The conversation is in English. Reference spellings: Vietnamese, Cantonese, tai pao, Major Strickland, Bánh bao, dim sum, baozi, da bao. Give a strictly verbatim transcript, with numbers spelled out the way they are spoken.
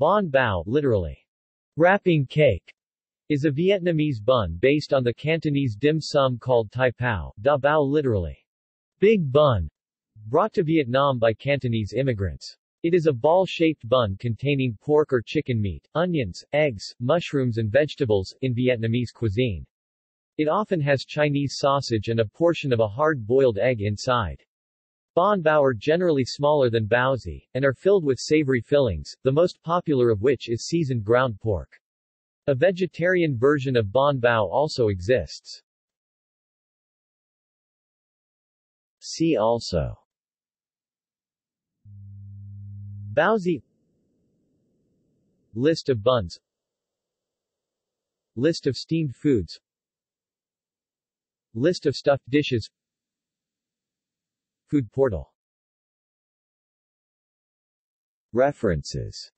Bánh bao, literally, wrapping cake, is a Vietnamese bun based on the Cantonese dim sum called tai pao, da bao literally, big bun, brought to Vietnam by Cantonese immigrants. It is a ball-shaped bun containing pork or chicken meat, onions, eggs, mushrooms and vegetables, in Vietnamese cuisine. It often has Chinese sausage and a portion of a hard-boiled egg inside. Bánh bao are generally smaller than baozi, and are filled with savory fillings, the most popular of which is seasoned ground pork. A vegetarian version of bánh bao also exists. See also: baozi, list of buns, list of steamed foods, list of stuffed dishes, food portal. References.